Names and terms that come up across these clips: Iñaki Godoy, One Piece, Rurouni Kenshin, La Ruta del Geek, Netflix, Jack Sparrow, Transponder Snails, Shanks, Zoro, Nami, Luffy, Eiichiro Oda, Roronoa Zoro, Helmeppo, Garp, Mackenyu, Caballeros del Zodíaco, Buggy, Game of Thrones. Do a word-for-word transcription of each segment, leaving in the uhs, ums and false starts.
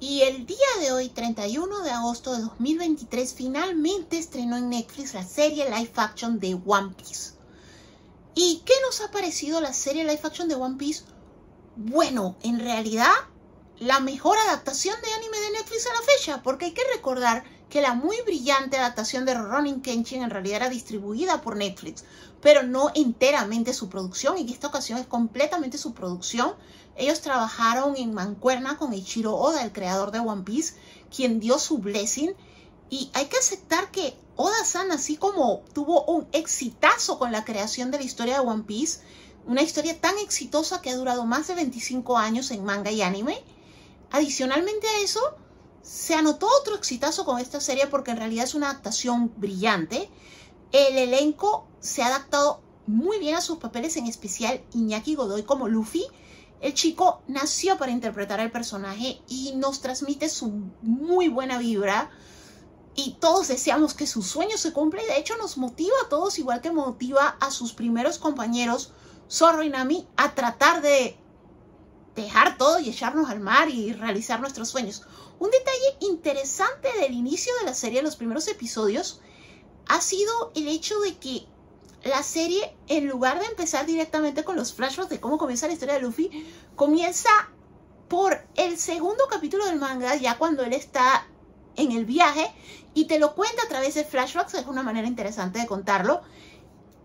Y el día de hoy, treinta y uno de agosto de dos mil veintitrés, finalmente estrenó en Netflix la serie live action de One Piece. ¿Y qué nos ha parecido la serie live action de One Piece? Bueno, en realidad, la mejor adaptación de anime de Netflix a la fecha, porque hay que recordar que la muy brillante adaptación de Rurouni Kenshin en realidad era distribuida por Netflix, pero no enteramente su producción, y en esta ocasión es completamente su producción. Ellos trabajaron en mancuerna con Eiichiro Oda, el creador de One Piece, quien dio su blessing, y hay que aceptar que Oda-san, así como tuvo un exitazo con la creación de la historia de One Piece, una historia tan exitosa que ha durado más de veinticinco años en manga y anime, adicionalmente a eso, se anotó otro exitazo con esta serie porque en realidad es una adaptación brillante. El elenco se ha adaptado muy bien a sus papeles, en especial Iñaki Godoy como Luffy. El chico nació para interpretar al personaje y nos transmite su muy buena vibra. Y todos deseamos que su sueño se cumpla y de hecho nos motiva a todos, igual que motiva a sus primeros compañeros, Zoro y Nami, a tratar de dejar todo y echarnos al mar y realizar nuestros sueños. Un detalle interesante del inicio de la serie, de los primeros episodios, ha sido el hecho de que la serie, en lugar de empezar directamente con los flashbacks de cómo comienza la historia de Luffy, comienza por el segundo capítulo del manga, ya cuando él está en el viaje, y te lo cuenta a través de flashbacks. Es una manera interesante de contarlo.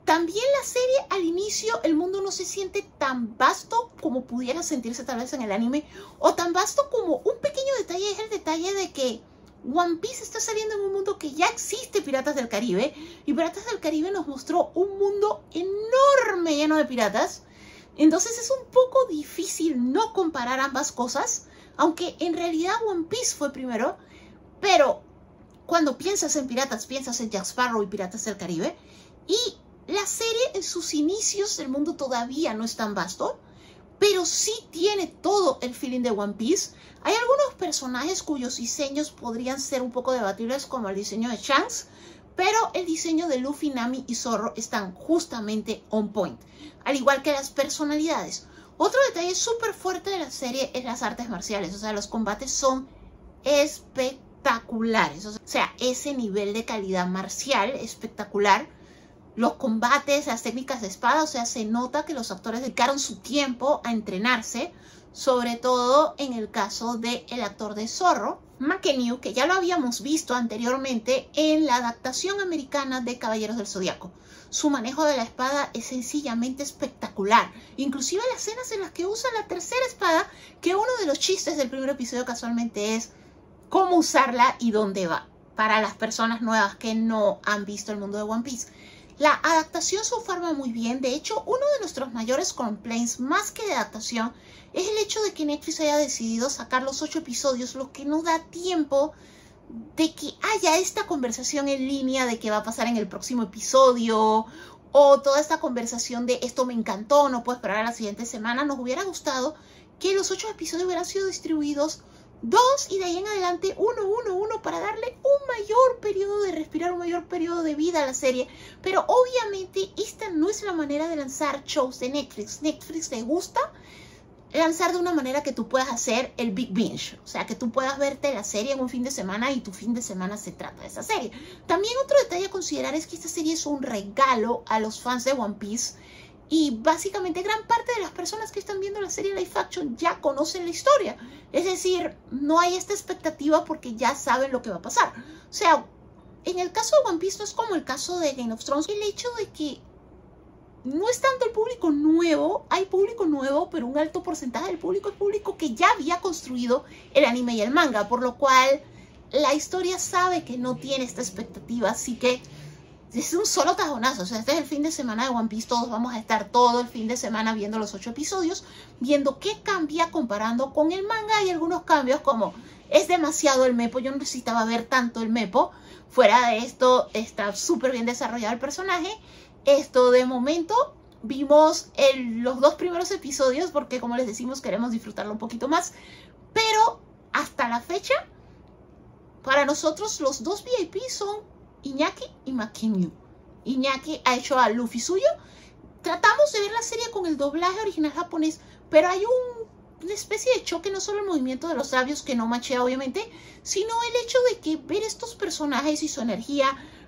También la serie, al inicio, el mundo no se siente tan vasto como pudiera sentirse tal vez en el anime, o tan vasto como un pequeño detalle es el detalle de que One Piece está saliendo en un mundo que ya existe Piratas del Caribe, y Piratas del Caribe nos mostró un mundo enorme lleno de piratas. Entonces es un poco difícil no comparar ambas cosas, aunque en realidad One Piece fue primero, pero cuando piensas en piratas, piensas en Jack Sparrow y Piratas del Caribe, y la serie en sus inicios del mundo todavía no es tan vasto, pero sí tiene todo el feeling de One Piece. Hay algunos personajes cuyos diseños podrían ser un poco debatibles, como el diseño de Shanks, pero el diseño de Luffy, Nami y Zoro están justamente on point, al igual que las personalidades. Otro detalle súper fuerte de la serie es las artes marciales, o sea, los combates son espectaculares, o sea, ese nivel de calidad marcial espectacular. Los combates, las técnicas de espada, o sea, se nota que los actores dedicaron su tiempo a entrenarse, sobre todo en el caso del actor de Zorro, Mackenyu, que ya lo habíamos visto anteriormente en la adaptación americana de Caballeros del Zodíaco. Su manejo de la espada es sencillamente espectacular. Inclusive las escenas en las que usa la tercera espada, que uno de los chistes del primer episodio casualmente es cómo usarla y dónde va, para las personas nuevas que no han visto el mundo de One Piece. La adaptación se forma muy bien. De hecho, uno de nuestros mayores complaints, más que de adaptación, es el hecho de que Netflix haya decidido sacar los ocho episodios, lo que no da tiempo de que haya esta conversación en línea de qué va a pasar en el próximo episodio, o toda esta conversación de esto me encantó, no puedo esperar a la siguiente semana. Nos hubiera gustado que los ocho episodios hubieran sido distribuidos dos y de ahí en adelante uno, uno, uno para darle un mayor periodo de respirar, un mayor periodo de vida a la serie. Pero obviamente esta no es la manera de lanzar shows de Netflix. Netflix le gusta lanzar de una manera que tú puedas hacer el Big Binge. O sea, que tú puedas verte la serie en un fin de semana y tu fin de semana se trata de esa serie. También otro detalle a considerar es que esta serie es un regalo a los fans de One Piece. Y básicamente gran parte de las personas que están viendo la serie live action ya conocen la historia. Es decir, no hay esta expectativa porque ya saben lo que va a pasar. O sea, en el caso de One Piece no es como el caso de Game of Thrones. El hecho de que no es tanto el público nuevo, hay público nuevo, pero un alto porcentaje del público es público que ya había construido el anime y el manga. Por lo cual la historia sabe que no tiene esta expectativa, así que es un solo tajonazo. O sea, este es el fin de semana de One Piece. Todos vamos a estar todo el fin de semana viendo los ocho episodios, viendo qué cambia comparando con el manga. Hay algunos cambios como es demasiado el Helmeppo. Yo no necesitaba ver tanto el Helmeppo. Fuera de esto, está súper bien desarrollado el personaje. Esto de momento vimos el, los dos primeros episodios porque, como les decimos, queremos disfrutarlo un poquito más. Pero hasta la fecha, para nosotros los dos V I P son Iñaki y Mackenyu. Iñaki ha hecho a Luffy suyo. Tratamos de ver la serie con el doblaje original japonés, pero hay un una especie de choque, no solo el movimiento de los labios que no machea obviamente, sino el hecho de que ver estos personajes y su energía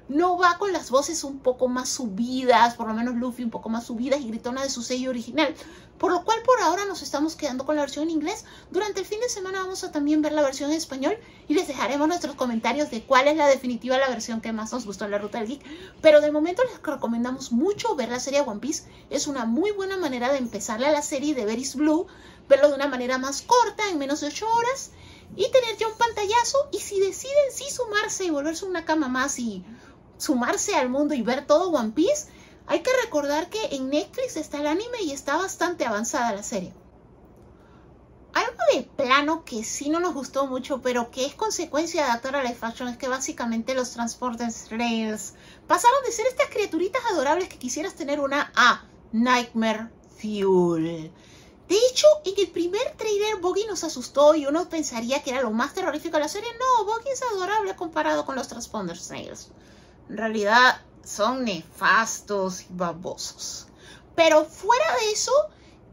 no va con las voces un poco más subidas, por lo menos Luffy un poco más subidas y gritona de su sello original, por lo cual por ahora nos estamos quedando con la versión en inglés. Durante el fin de semana vamos a también ver la versión en español y les dejaremos nuestros comentarios de cuál es la definitiva, la versión que más nos gustó en La Ruta del Geek, pero de momento les recomendamos mucho ver la serie One Piece. Es una muy buena manera de empezar la serie de Ver is Blue, verlo de una manera más corta, en menos de ocho horas, y tener ya un pantallazo, y si deciden sí sumarse y volverse una cama más y sumarse al mundo y ver todo One Piece, hay que recordar que en Netflix está el anime y está bastante avanzada la serie. Algo de plano que sí no nos gustó mucho, pero que es consecuencia de adaptar a live action, es que básicamente los Transponder Snails pasaron de ser estas criaturitas adorables que quisieras tener una a Nightmare Fuel. De hecho, en el primer trailer Buggy nos asustó y uno pensaría que era lo más terrorífico de la serie. No, Buggy es adorable comparado con los Transponder Snails. En realidad son nefastos y babosos. Pero fuera de eso,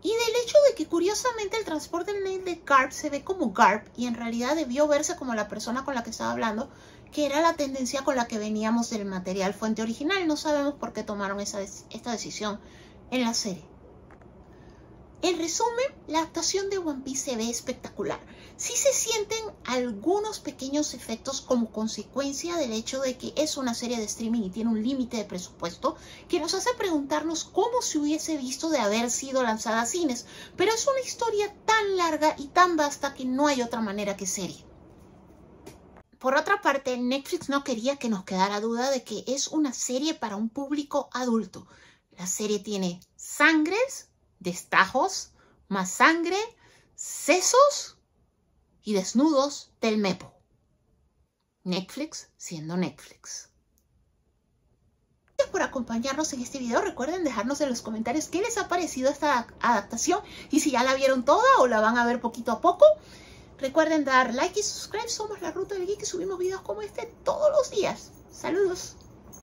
y del hecho de que curiosamente el transporte snail de Garp se ve como Garp, y en realidad debió verse como la persona con la que estaba hablando, que era la tendencia con la que veníamos del material fuente original. No sabemos por qué tomaron esa esta decisión en la serie. En resumen, la adaptación de One Piece se ve espectacular. Sí se sienten algunos pequeños efectos como consecuencia del hecho de que es una serie de streaming y tiene un límite de presupuesto, que nos hace preguntarnos cómo se hubiese visto de haber sido lanzada a cines, pero es una historia tan larga y tan vasta que no hay otra manera que serie. Por otra parte, Netflix no quería que nos quedara duda de que es una serie para un público adulto. La serie tiene sangres, destajos, más sangre, sesos y desnudos del Mepo. Netflix siendo Netflix. Gracias por acompañarnos en este video. Recuerden dejarnos en los comentarios qué les ha parecido esta adaptación y si ya la vieron toda o la van a ver poquito a poco. Recuerden dar like y subscribe. Somos La Ruta del Geek y subimos videos como este todos los días. Saludos.